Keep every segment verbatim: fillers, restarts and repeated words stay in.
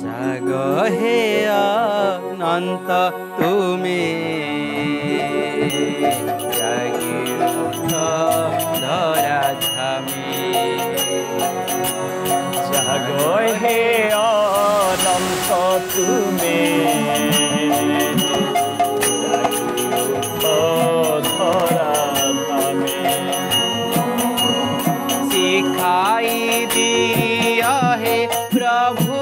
जागो हे अनंत तुमी जागी उठ धरा धामी जागो हे अनंत तुमी जागी उठ धरा धामी सिखाई दिया है प्रभु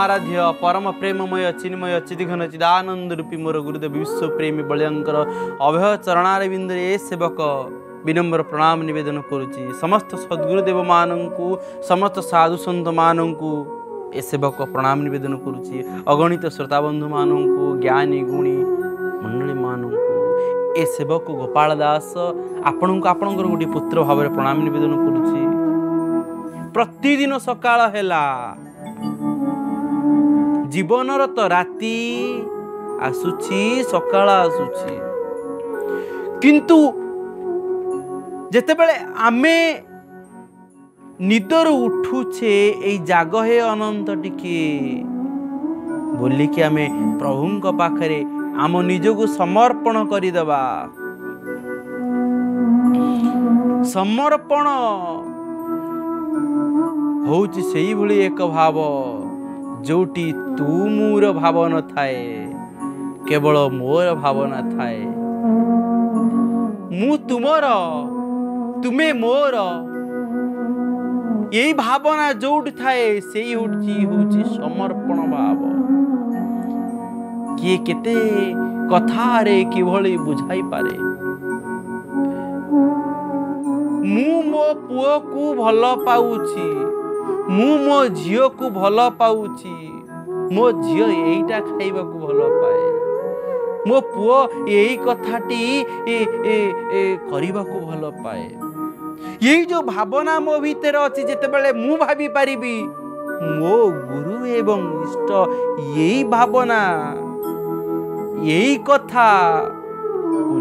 आराध्य परम प्रेममय चिन्मय चिदिघन चिदानंद रूपी मोर गुरुदेव विश्व प्रेमी बलियांकर अभय चरणारविंद ए सेवक विनम्र प्रणाम निवेदन करुची समस्त सद्गुरुदेव मानंकु समस्त साधु संत मानंकु ए सेवक प्रणाम निवेदन करुची अगणित श्रोताबंधु मानंकु ज्ञानी गुणी मंडली मानंकु ए सेवक गोपाल दास आपणंकु आपणकर गोटे पुत्र भाव प्रणाम निवेदन करुची प्रतिदिन सकाळ हेला जीवनर तो राति आसुची सकाळ आसुची किंतु जेतेबेले आमे निदर उठुछे ए जागो हे अनंत टिके बोली कि आमे प्रभुंक पाखरे आम निजको समर्पण करदेबा समर्पण होउची सेही भली एक भाव जोटी तू मोर भावना थाए केवल मोर भावना थाए मु तुमर तुम्हें मोर यही भावना जोटी थाए से हूँ समर्पण भाव किए केते कथारे कि भली बुझाई पारे मु मो पुओ को भल पाउची मु मो झियो को भल पाउची मो झियो एटा खाइबा को भल पाए मो पुओ यही कथाटी करिबा को भल पाए यही जो भावना मो भीतर अछि जेते बेले मु भाबी पारिबी मो गुरु एवं इष्ट यही भावना यही कथा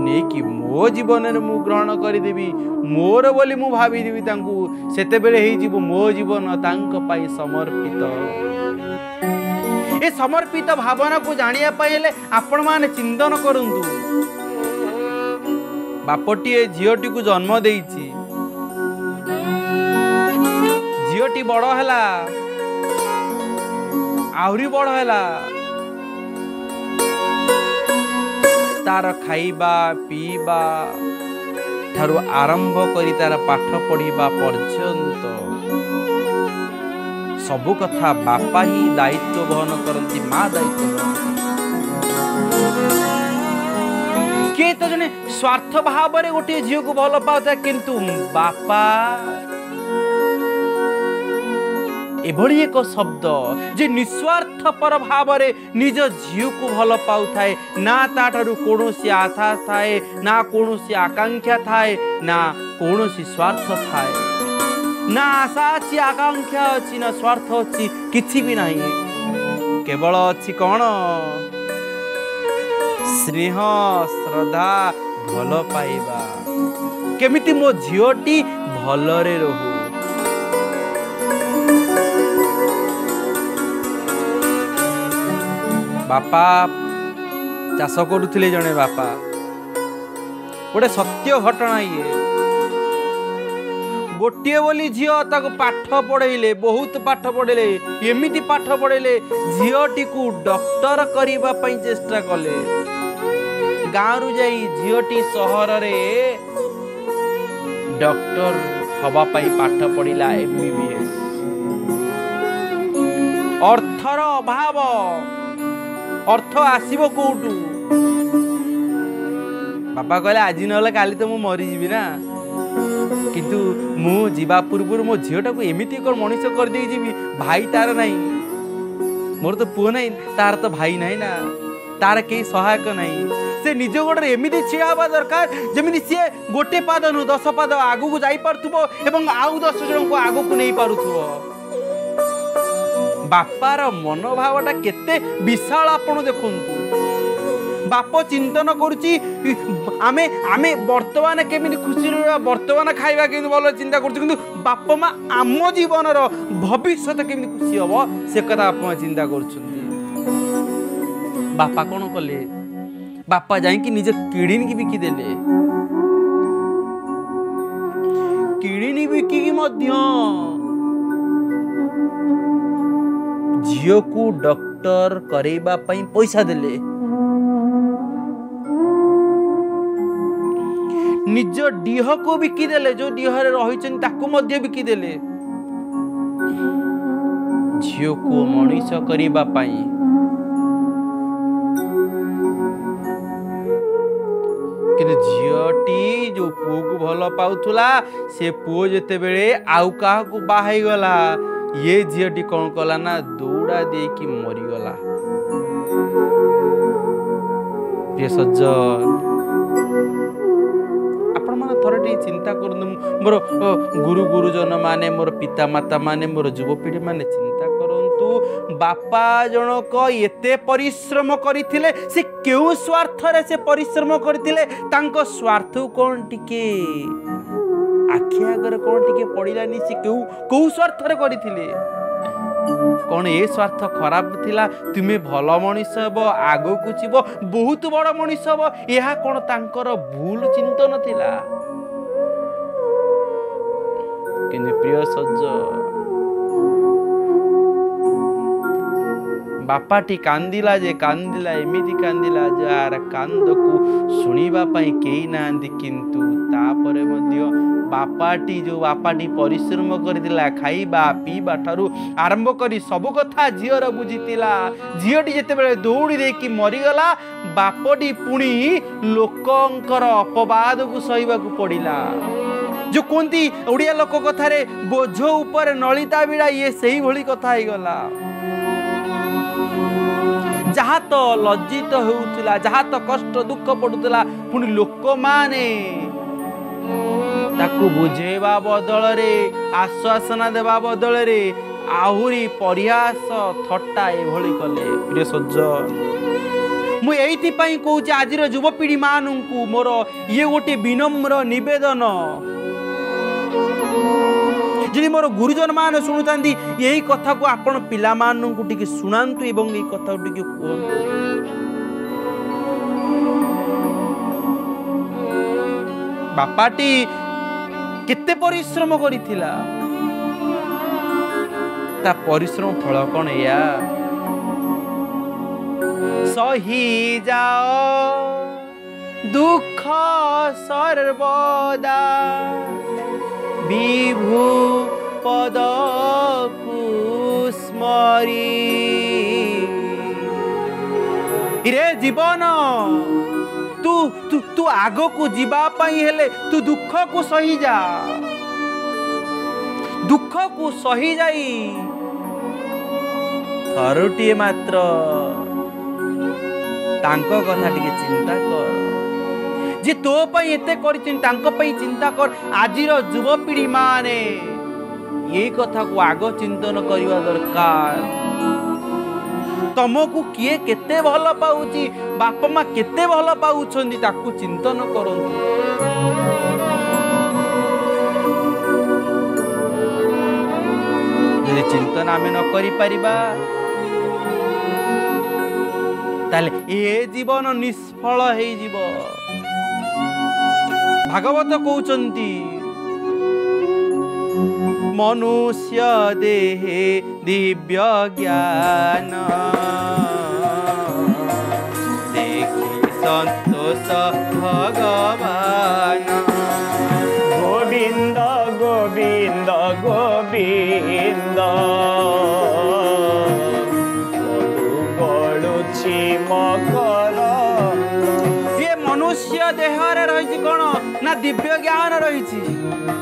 ने कि मो जीवन में मु ग्रहण करदेवी मोर बोली मु भावी देवी तांकु सेते बेले हे जीव मो जीवन तांक पाई समर्पित ए समर्पित भावना को जानिया पाइले आपण माने चिंतन करंतु बापटी ए झियोटी को जन्म देइछि झियोटी बड़ो हला आहुरी बड़ो हला तार खाइबा पीबा ठारू आरंभ करी तार पाठ पढ़िबा पर्यंत सबु कथा बापा ही दायित्व बहन करती माँ दायित्व किए तो जने स्वार्थ भाव में गोटे झील को भल पाता किंतु बापा एभली एक शब्द जे निस्वार्थ पर भाव निज झील को भल पाए ना ताठारू कोनोसी आशा थाए ना कोनोसी आकांक्षा थाए ना कोनोसी स्वार्थ थाए ना आशा अच्छी आकांक्षा अच्छी ना स्वार्थ अच्छी किसी भी नहीं केवल अच्छी कौन स्नेह श्रद्धा भल पाइबा केमिति मो झीटी भलरे रहू बापा चाष करुले जड़े बापा गोटे सत्य घटना ये गोटे बोली झील ताको पाठ पढ़े बहुत पाठ पढ़े एमती पाठ पढ़े झीटी को डॉक्टर करबा पई चेष्टा कले गाँव जाई झीटी सहर रे डॉक्टर हवा पई पाठ पढ़िला एम बी बी एस अर्थर अभाव अर्थ आसब कौटू बापा कहले आज ना काली तो मुझे मरीजी ना किंतु मु जीवा पूर्व मो झीटा को एमती मनीष करदे जी भाई तार ना मोर तो पुओ ना तार तो भाई ना ना तार कई सहायक ना से निज गोटे एमती छिड़ा हवा दरकार जमी सी गोटे पाद नु दस पाद आगू को जापरुव आउ दस जन को आगू को नहीं पार्थ बापार मनोभावटा केते विशाल आपण देखंतु बाप चिंतन करुची आमे आमे वर्तमान केमिनि खुशी रहबा वर्तमान खाइबा केमिनि भलो चिंता करुची किंतु बाप मा आम जीवनर भविष्यत केमिनि खुशी हबो से कथा आप चिंता करुछन्ती बापा कोन कले बापा जाई कि निजे किडनी की बिकि देले किडनी बिकि की मध्य झील को डॉक्टर करेबा पई पैसा देले निज डीह को बिकी देले जो डीह रे रहिचन ताको मध्य बिकी देले झील को मनीष करेबा पई किने झीटी जो पुओ को भल पाउथुला से पुओ जते बेले आउ काहा को बाहाई गला ये झीटी कौन कला ना दौड़ा दे कि मरीगला प्रिय सज्जन आपण माने थोड़े चिंता कर मोर गुरु गुरुजन माने मोर पिता माता माने मोर युवपीढ़ी माने चिंता करूँ बापा जनक एते परिश्रम करथिले से क्यों स्वार्थ रे से परिश्रम करथिले तांको स्वार्थ कौन टिके आखि आगे कौन टी पड़ानी सी क्यों कौ स्वार्थ करथिले कौन ये स्वार्थ खराब थिला तुम्हें भल मनीष हे आगो को जीव बहुत बड़ मनीष हे यह कौन तांकर भूल चिंतन थिला किंतु प्रिय सज्जन बापाटी कांदिला जे कांदिला एमिति कांदिला जार कांद को सुनिबा पई केई नांदी किंतु तापरे मध्य बापाटी जो बापाटी परिश्रम करथिला खाइबा पीबा ठारू आरंभ करी सबु कथा झीर बुझीला झीटी जितेबेले दौड़ी देकी मरीगला बापटी पुणी लोकंकर अपवाद को सहिबाकु पड़िला जो कोंती ओडिया लोक कथारे बोझ ऊपर नलिता बिड़ा ये सही भली कथा हे गला जहाँ तो लज्जित होउथिला जहाँ तो कष्ट दुख पड़ुथिला पुणी लोक माने ताकू बुझेबा बदल रे आश्वासना देवा बदल रे आहुरी परिहास थट्टा एभली कले प्रिय सज्जन मु एइथिपाई कहूँ आज युवपीढ़ी मानू मोर ये गोटे विनम्र नवेदन जी मोर गुरुजन मान शुणुता यही कथा को आपण पिला मानू टिके सुनांतु एवं ये कथा टिके कहूँ बापाटी केते परिश्रम करिथिला ता परिश्रम फल कौन या सही जाओ दुख सर्वदा विभु पद स्मरी रे जीवन तू तू तू आगो को जीवापाई हेले तू दुख को सही जा दुख को सही जाई थरुटिए मात्र तांको कथा टिके चिंता कर जे तो पाई एते करी चिंता कर आजिर युवपीढ़ी माने ये कथा को आग चिंतन करवा दरकार तुमको किए केते भल पाउची बाप माँ केते भल पाउछंदी ताकू चिंतन करंतु जे चिंतन आमे न करि परिबा ताले ए जीवन निष्फल हे जीव भागवत कहउचंती मनुष्य देहे दिव्य ज्ञान देखि संतोष भगवान गोविंद गोविंद गोविंद गलुची मकर ये मनुष्य देहरे रही कौन ना दिव्य ज्ञान रही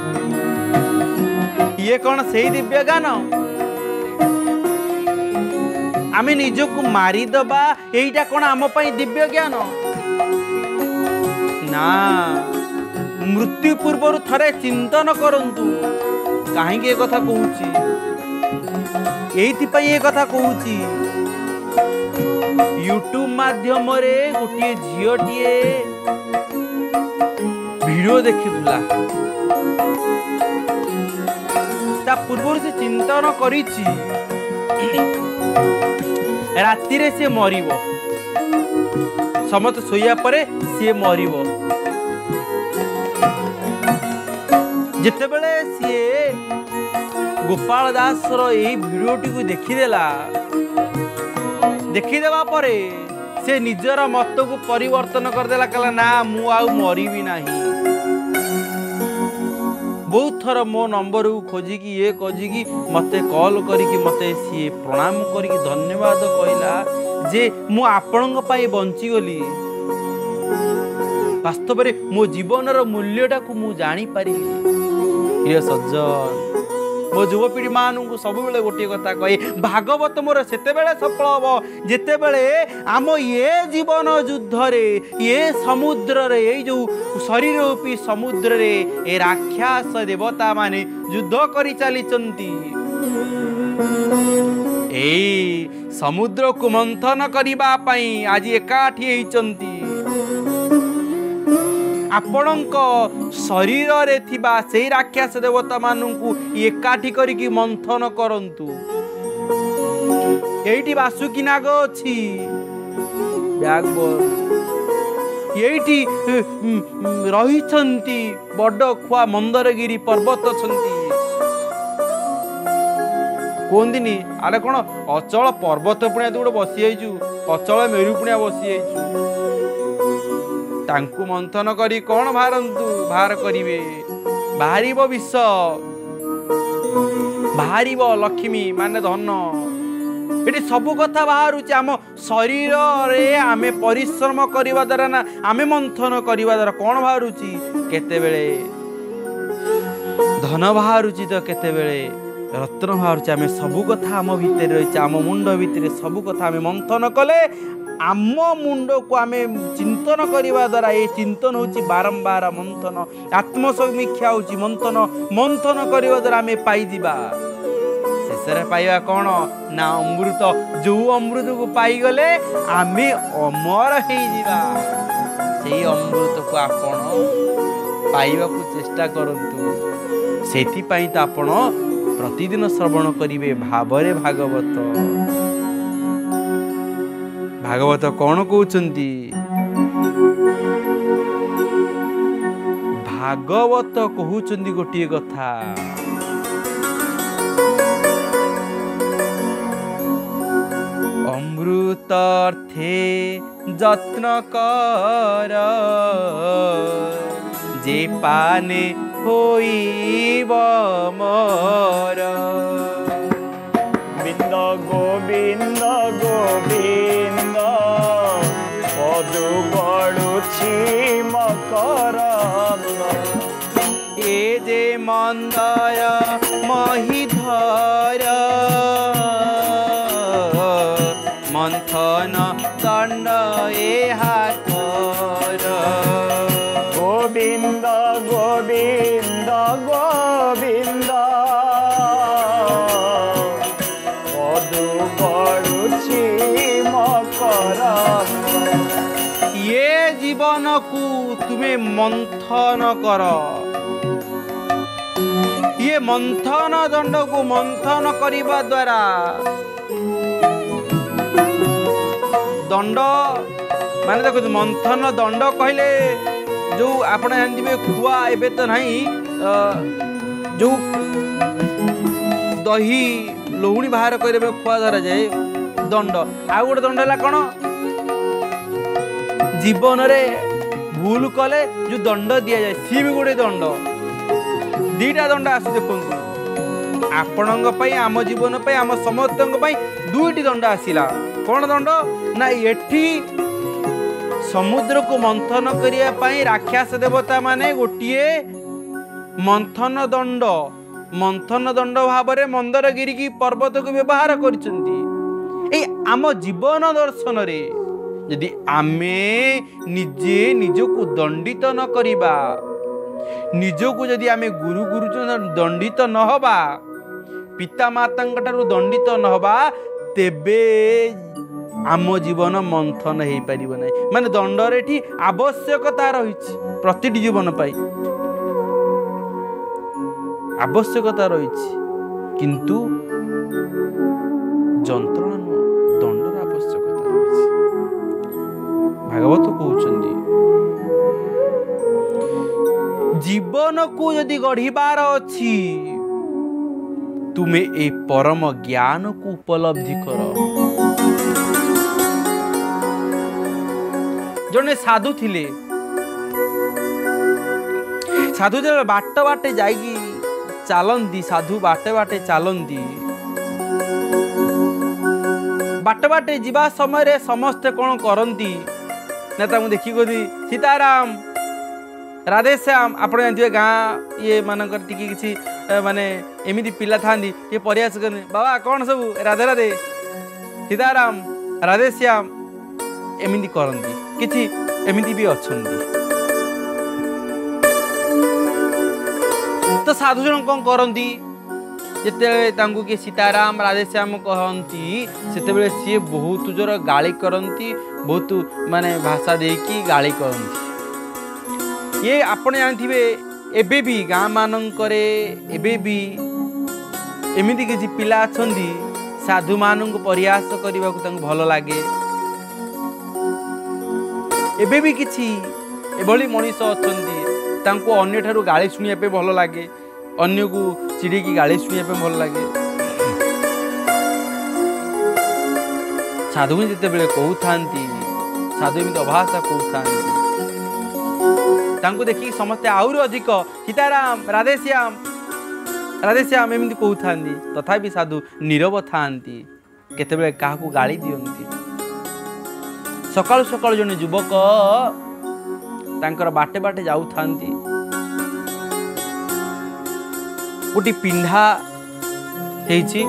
ये कौन से दिव्य ज्ञान आम निजक मारिदबा यहीटा कौन आम पाई दिव्य ज्ञान ना मृत्यु पूर्वर थरे चिंतन करंतु कहीं ये कथा कहूँ ये कथा कहूँ यूट्यूब माध्यम गोटे झीटे वीडियो देखिला ता पूर्व से चिंतन करी राति रे से मरीब समस्त सोया परे से मरीब जिते बेले सी गोपाल दास रो एही वीडियोटी को देखीदेला देखीदेवा परे से निजर मत को परिवर्तन करदेला कहला ना मु आ मरीबी नाही बहुत थर मो नंबर को खोजिकी ये खोजिकी मते कॉल करिकी मते सी प्रणाम करिकी धन्यवाद कहला जे मु आपणक पाई बंची गली वास्तव में मो जीवन रो मूल्यटा को मु जानी पारी ये सज्जन मो युवपीढ़ी मानू सब बेले गोटे कथा कहे भागवत मोर सेते बेले सफल हम जिते बेले आम ये जीवन युद्ध रे ये समुद्र रे ये जो शरीर रूपी समुद्र रे ए राक्षस देवता माने युद्ध करी चली चंती ए समुद्र को मंथन करिबा पई आज एकाठी हेई चंती आपणको शरीर रे थिबा सेई राक्षस देवता मानू एकाठी करिकी मंथन करंतु एईटी बासुकी नाग अछि एईटी रही छंती बड़ खुआ मंदरगिरी पर्वत छंती कोंदिनी आले कोन अचल पर्वत पुणिया गोटे बसी आइजु अचल मेरु पुणिया बसी आइजु तांकु मंथन करी कौन भारंतु भार करिवे भारीब विष भारीब लक्ष्मी माने धन ये सब कथा बाहरुचे आम शरीर रे आमे परिश्रम करिवा द्वारा ना आमे मंथन करिवा द्वारा कौन बाहरुची केते बेले धन बाहरुची तो केते बेले रत्न बाहरुचे आमे सब कथा आम भितर रहिचे आम मुंड भितर सब कथा आमे मंथन कले आम मुंड को आम चिंतन करने द्वारा ये चिंतन होची बारंबार मंथन आत्मसमीक्षा होची मंथन मंथन करने द्वारा आम पाइबा शेष पाइबा कौन ना अमृत जो अमृत को पाईगले आम अमर हो अमृत को आपण पाइबा को चेष्टा करंतु से तो आपण प्रतिदिन श्रवण करेंगे भाबरे भागवत भागवत कौन कहते भागवत कहते गोटे कथा অমৃতার্থে যত্ন কর, যে পানে হইব মর। গোবিন্দ গোবিন্দ গোবিন্দ পদু গড়ুছি মকর, এ যে মন্দার মহিধর মন্থন দণ্ড এ হাতর। গোবিন্দ গোবিন্দ গোবিন্দ পদু গড়ুছি মকর, ये जीवन को तुम्हें मंथन कर, ये मंथन दंड को मंथन करने द्वारा दंड मान देख मंथन दंड कहले जो आप जानते खुआ एवं तो ना जो दही लहुणी बाहर कर खुआ धरा जाए दंड आ गोटे दंड है कौन जीवन रे भूल कले जो दंड दि जाए सी भी गोटे दंड दीटा दंड आस देखु आपण आम जीवन पर आम समस्त दुईटी दंड आसला कौन दंड ना ये समुद्र को मंथन करने राक्षस देवता माने गोटे मंथन दंड मंथन दंड भाव में मंदरगिरी की पर्वत को व्यवहार करम जीवन दर्शन रे यदि आमे निजे निजक दंडित न करिबा निजक यदि आमे गुरु गुरुजन दंडित न होबा पिता माता दंडित न होबा तेबे आम जीवन मंथन हो पार ना माने दंड रेठी आवश्यकता रही प्रतिटी जीवन पाई आवश्यकता रही किंतु जंत्रणा न दंडर आवश्यकता रही भागवत कहते जीवन को यदि गढ़ीबार अच्छी तुम्हें ए परम ज्ञान को उपलब्धि कर। जने साधु थिले साधु जब बाट बाटे जाएगी चालंदी साधु बाटे बाटे चालंदी बाट बाटे जीवा समय समस्ते कौन करती नेता मुझे देखी गली सीताराम राधे श्याम आप जानते गाँ ये मानक किसी माने एमती पिला था प्रयास कर बाबा कौन सब राधे राधे सीताराम राधे श्याम एमती करती किसी एमती भी अच्छा तो साधु जन कौन करती जिते किए सीताराम राधे श्याम कहती से सी बहुत जोर गाली करती बहुत माने भाषा देकी गाली करती ये आप जानते एबे भी गाँ मानक एबे भी एमती किसी पिला अच्छा साधु मान प्रयास करने को भल लगे एबे भी किसी एभली मनीष अच्छा अन्न ठार गाड़ी शुणापे भल लगे अन्न को चिड़ी की गाड़ी शुणापे भल लगे साधु जिते बड़े कहू था साधु एमती अभाषा कहू था तांको देखिए समस्ते आहुरी अधिक सीताराम राधे श्याम राधे श्याम एमती कहू था तथापि साधु नीरव था केतबेले काहाकू गाली दियंती। सकाल सकाल जने युवक तांकर बाटे बाटे जाउथांती गोटी पिंढा हेछि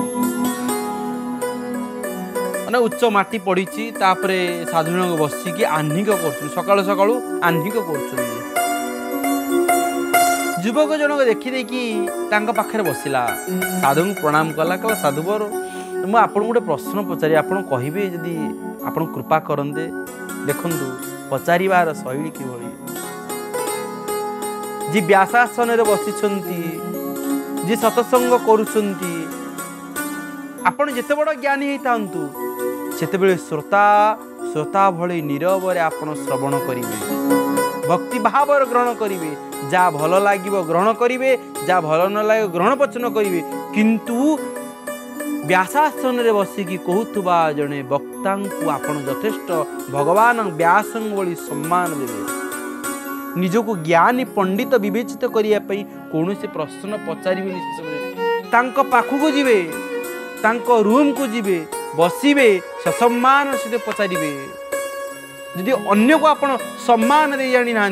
माने उच्च माटी पड़ी तापरे साधु जन बसिकी आह्निक कर सकाल सकाल आह्निक कर युवक जनक देखिदे कि पाखे बसला साधु को प्रणाम कला कला साधु बर मुझे गोटे प्रश्न पचारे आप कहे जदि आप कृपा करते देखु पचार शैली कि जी व्यासासन बसी जी सतसंग करते बड़ ज्ञानी होता से श्रोता श्रोता भली नीरवे आप श्रवण करेंगे भक्ति भाव ग्रहण करेंगे जहाँ भल लगे ग्रहण करेंगे जहाँ भल न लगे ग्रहण पचन करेंगे किंतु व्यासासन में बसिकी कहूवा जड़े वक्ता को आपन यथेष्ट भगवान व्यास भली सम्मान देवे। निजको ज्ञानी पंडित बवेचित करने कौन से प्रश्न पचारे शेष पाखक जीवे रूम को जीवे बसवे से सम्मान सहित पचारे। यदि अन्य को आप सम्मान दे जाणी ना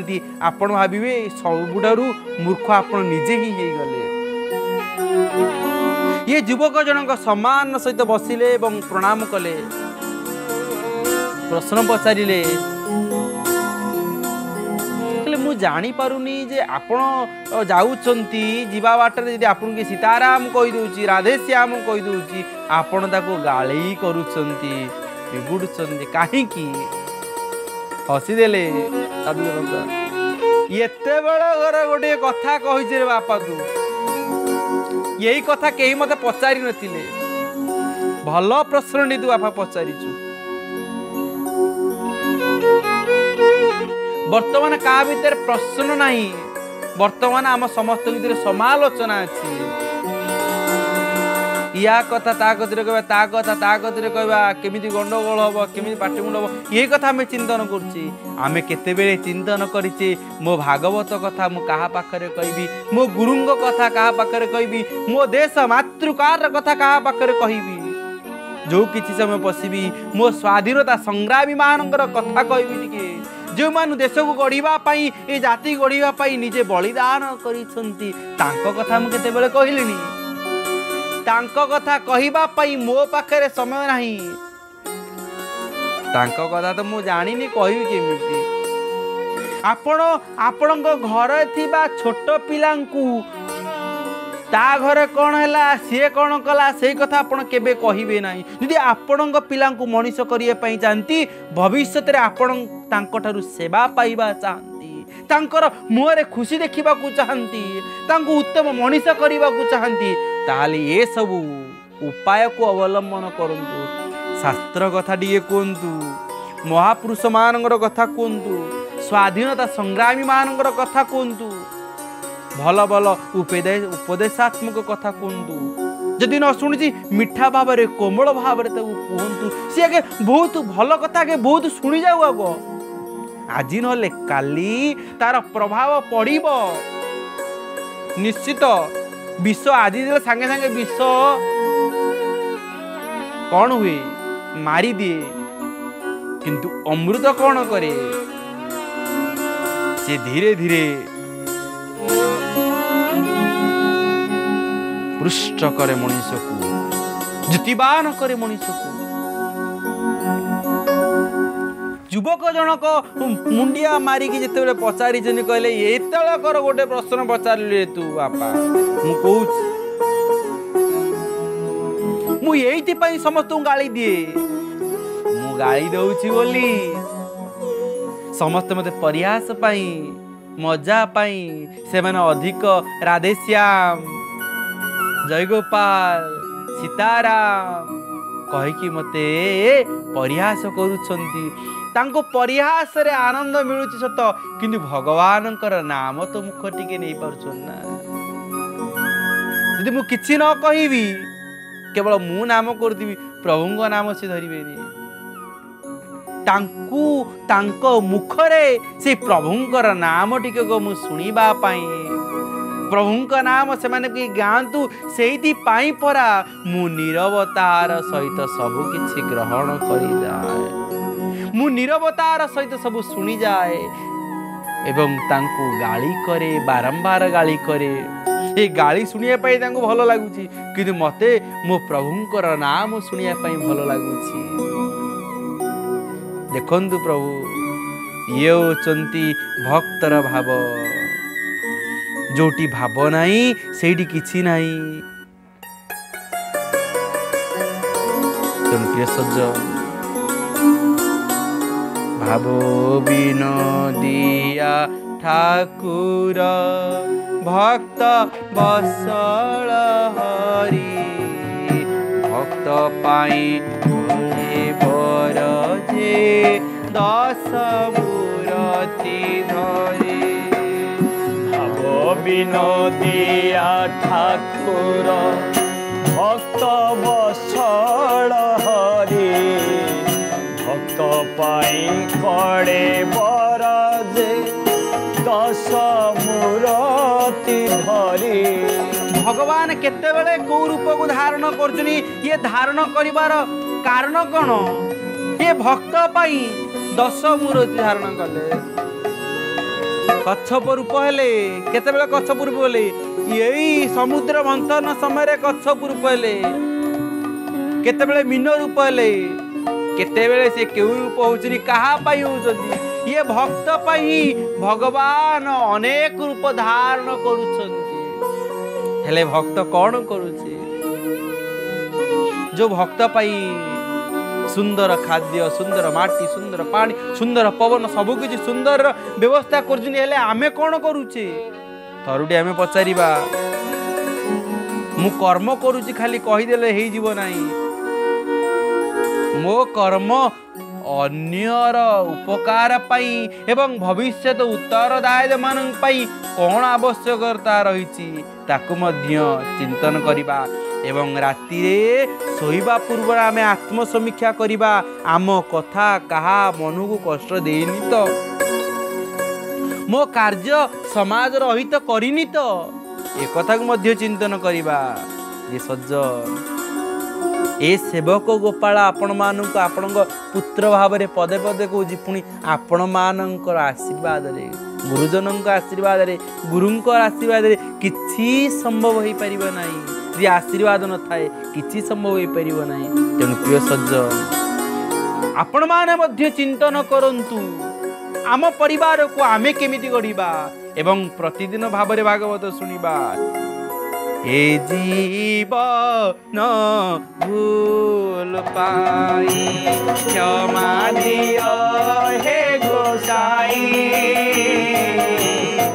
आप भावे सबुठार मूर्ख आप निजे ही गले। ये युवक जनक सम्मान सहित बसिले एवं प्रणाम कले, प्रश्न पचारे। मु जानी पारुनी जे आपण जाउचंती जीवा बाटर यदि आपन के सीताराम कहि दउची राधेश्याम कहि दउची आपण ताको गाली करूचंती बिगुडचंती काहे की हसी देले साधु एते बड़ा घर गोटे कथा कहिजे रे बापा तू यही कथा केही मते पचारि नथिले। भल प्रश्न दी तू बापा पचारिचु। वर्तमान का भीतर प्रश्न नहीं, वर्तमान आम समस्त भीतर समालोचना अच्छी। या कथा ता गतिर कहबा ता कथा ता गतिर कहबा केमिति गंडगोल हबो केमिति पाटिमुंड हबो ये कथा हमें चिंतन करछि। आमे केतेबेले चिंतन करिछि मो भागवत कथा मु कहा पाखरे कहबी, मो गुरुंग कथा कहा पाखरे कहबी, मो देश मातृकार कथा कहा पाखरे कहबी, जो किछि समय पसिबी मो स्वाधीनता संग्रामी मानकर कथा कहबी। टिके जो मान देश को गढ़ापाई ये जाति गढ़ापाई निजे बलिदान करिसंती तांको कथा मु केते बेले कहिलिनी। तांको कथा कहिबा पाई मो पाखरे समय नहीं। तांको कथा तो मु जानिनी कहिबी केमिति। आपण आपणको घरे थिबा छोट पिलांकू ता घरे कौन हैला सी कौन कला से कथा आपन केबे कहिबे नाही। यदि आपण पिलांकू मनीष करिए पई जानती भविष्य रे आपण तांको ठारु सेवा पाइबा चाहती, तांकर मुहरे खुशी देखा चाहती, तांको उत्तम मनीष करने को चाहती, ताले ये सब उपाय को अवलंबन करंतु। शास्त्र कथा दिए कहतु, महापुरुष मानकर कथा कहतु, स्वाधीनता संग्रामी मानकर कथा कहतु, भल भल उपदेश उपदेशात्मक कथा कहतु। जदि न शुणी मिठा भाव में कोमल भाव में कहतु। सी आगे बहुत भल कथा आगे बहुत शुणी जाऊ आग आज ना काली तार प्रभाव पड़ब निश्चित। विष आज दे सागे सागे विष कौन हुए मारी दिए किंतु अमृत कौन करे से धीरे धीरे पृष्ठ करे मनीष को जितिबान करे मनीष को। युवक जनक मुंडिया मारिकी जिते पचारि कहले एतल कर गोटे प्रश्न पचारे तू बापा मु कहूँ मु यही समस्त गाली दिए मु गाली दउची बोली समस्त मते परिहास पाई मजा पाई से मैंने अधिक राधेश्याम जयगोपाल सीताराम कहीकि मते परिहास करुछंती। तांको परिहास रे आनंद मिलुछि सत किंतु भगवान कर नाम तो मुख टिके नहीं पारछन ना। यदि मु किछि न कहिबी केवल मु नाम कर दिबी प्रभुंगो नाम से धरिबेनी। तांकु तांको मुखरे से प्रभुंकर नाम टिके को मु सुनिबा पाई प्रभुंका नाम से माने की गांतु सेति पाई परा मु नीरवतार सहित सब किछि ग्रहण करि जाए, मु नीरवतार सहित सब सुनी जाए एवं तांकु गाली करे बारंबार गाली करे। ये गाली सुनिया पाई तांकु भलो लागुछि किंतु मते मो प्रभुंकर नाम सुनिया पाई भलो लागुछि। देखंतु प्रभु ये होचंती भक्तर भाव, जोटी भाव नाई सेठी किछि नाई। तुम प्रिय सज्जन भावो बिनोदिया ठाकुर भक्त बसल हरि भक्त पाई दस मूरति धरे। भावो बिनोदिया ठाकुर भक्त बस नहीं खड़े बरजे दस मूर्ति धरी भगवान केते बेले को रूप को धारण करछनी ये धारण करिवार कारण कौन ये भक्त पाई दस मूर्ति धारण कले कच्छप रूप हेले केते बेले कच्छप रूप हेले यही समुद्र मंथन समय कच्छप रूप हेले केते बेले मीन रूप हेले केते बेले से क्यों रूप होउछनी कहा पाई होउछनी ये भक्त पाई भगवान अनेक रूप धारण करुछंती भक्त कौन करुछी जो भक्त पाई सुंदर खाद्य सुंदर माटी सुंदर पानी सुंदर पवन सबकि सुंदर व्यवस्था करुछनी हेले आमे कौन करुछी थरुडी आमे पचारिबा मु कर्म करुछी खाली कहि देले हे जीव नाही मो कर्म अन्यर उपकार पाई एवं भविष्य उत्तरदायी मान कौन आवश्यकता रही चिंतन करवा एवं राति सोइबा पूर्व आम आत्मसमीक्षा करवा आम कथा कहा मन को कष्ट देनी तो मो कार्य समाज रहित तो करनी तो ये कथा को चिंतन करवा ये सज्जन ए सेवक गोपाल आपण मान पुत्र भाव में पदे पदे कौच पुणी आपण मान आशीर्वाद गुरुजन आशीर्वाद गुरु आशीर्वाद किसी संभव हो पार ना ये आशीर्वाद न थाए कि संभव हो पार ना तेणु प्रिय सज्जन आपण मैने चिंतन करूँ आम परिवार को आमे केमिति गढ़ा एवं प्रतिदिन भावरे भागवत सुनिबा ए जीवन भूल पाई क्षमा दियो हे गोसाई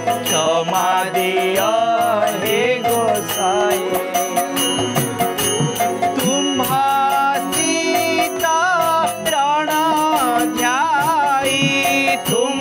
क्षमा दियो हे गोसाई तुम सीता रण ध्याई तुम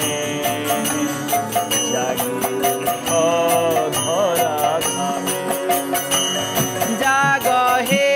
जागो हे